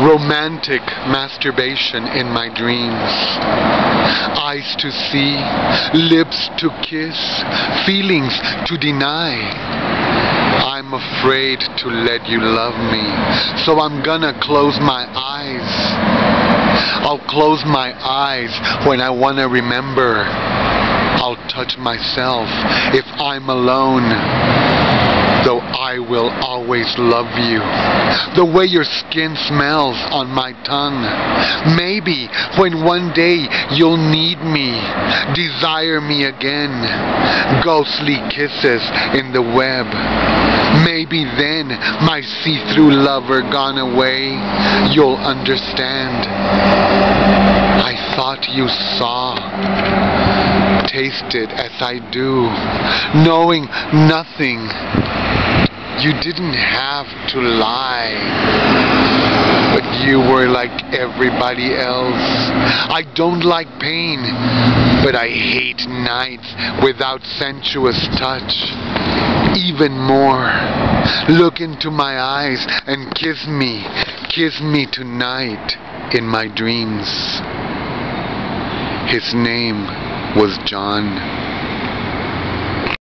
romantic masturbation in my dreams. Eyes to see, lips to kiss, feelings to deny. I'm afraid to let you love me, so I'm gonna close my eyes. I'll close my eyes when I wanna remember. I'll touch myself if I'm alone. Though I will always love you. The way your skin smells on my tongue. Maybe when one day you'll need me. Desire me again. Ghostly kisses in the web. Maybe then my see-through lover gone away. You'll understand. I thought you saw. Tasted as I do. Knowing nothing. You didn't have to lie, but you were like everybody else. I don't like pain, but I hate nights without sensuous touch. Even more, look into my eyes and kiss me tonight in my dreams. His name was John.